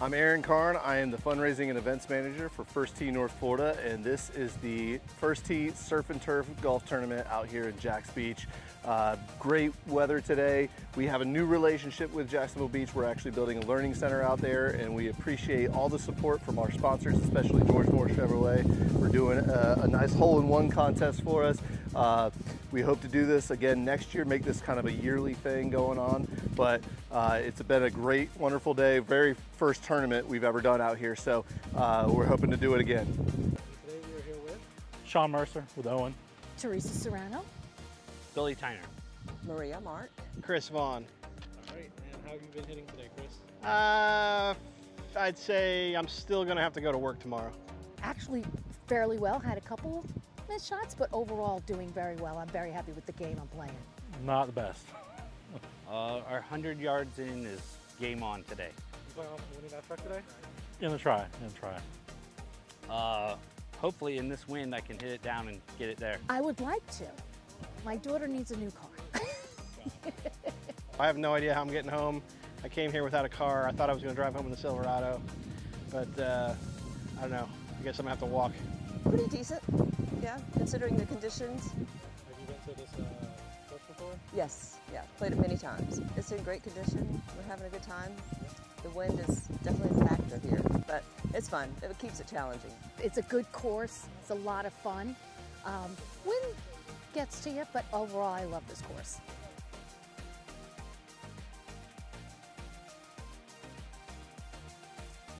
I'm Aaron Karn. I am the fundraising and events manager for First Tee North Florida, and this is the First Tee Surf and Turf Golf Tournament out here in Jacks Beach. Great weather today. We have a new relationship with Jacksonville Beach. We're actually building a learning center out there, and we appreciate all the support from our sponsors, especially George Moore Chevrolet, for doing a nice hole-in-one contest for us. We hope to do this again next year, make this kind of a yearly thing going on, but it's been a great, wonderful day. Very first tournament we've ever done out here, so we're hoping to do it again. Today we're here with Sean Mercer with Owen, Teresa Serrano, Billy Tyner, Maria Mark, Chris Vaughn. All right, and how have you been hitting today, Chris? I'd say I'm still gonna have to go to work tomorrow. Actually, fairly well. Had a couple missed shots, but overall doing very well. I'm very happy with the game I'm playing. Not the best. Our 100 yards in is game on today. You plan on winning that truck today? Gonna try. Hopefully in this wind I can hit it down and get it there. I would like to. My daughter needs a new car. I have no idea how I'm getting home. I came here without a car. I thought I was gonna drive home in the Silverado, but I don't know. I guess I'm gonna have to walk. Pretty decent, yeah, considering the conditions. Have you been to this course before? Yes, yeah, played it many times. It's in great condition. We're having a good time. The wind is definitely a factor here, but it's fun. It keeps it challenging. It's a good course. It's a lot of fun. Wind gets to you, but overall I love this course.